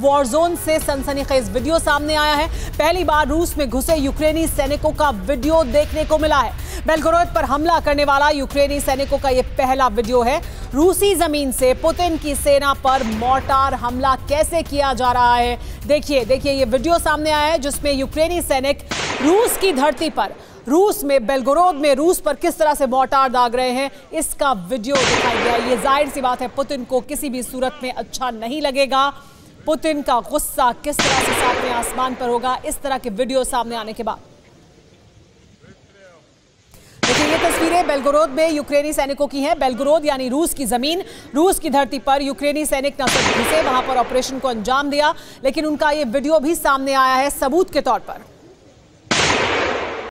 War zone से सनसनीखेज video सामने आया है। पहली बार रूस में घुसे यूक्रेनी सैनिकों का वीडियो देखने को मिला है। बेलगोरोद पर हमला करने वाला यूक्रेनी सैनिकों का यह पहला वीडियो है। रूसी जमीन से पुतिन की सेना पर मोर्टार हमला कैसे किया जा रहा है, देखिए ये वीडियो सामने आया है, जिसमें यूक्रेनी सैनिक रूस की धरती पर, रूस में बेलगोरोद में रूस पर किस तरह से मोर्टार दाग रहे हैं, इसका वीडियो दिखाई गया। ये जाहिर सी बात है पुतिन को किसी भी सूरत में अच्छा नहीं लगेगा। पुतिन का गुस्सा किस तरह से सातवें आसमान पर होगा इस तरह के वीडियो सामने आने के बाद। ये तस्वीरें बेलगोरोद में यूक्रेनी सैनिकों की हैं। बेलगोरोद यानी रूस की जमीन, रूस की धरती पर यूक्रेनी सैनिक न सिर्फ घुसे, वहां पर ऑपरेशन को अंजाम दिया, लेकिन उनका ये वीडियो भी सामने आया है सबूत के तौर पर।